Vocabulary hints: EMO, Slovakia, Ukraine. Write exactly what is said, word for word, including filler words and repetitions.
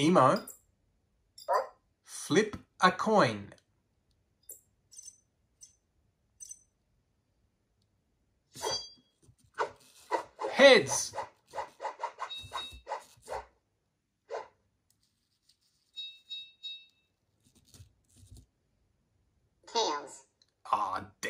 Emo, flip a coin. Heads. Tails. Ah, damn.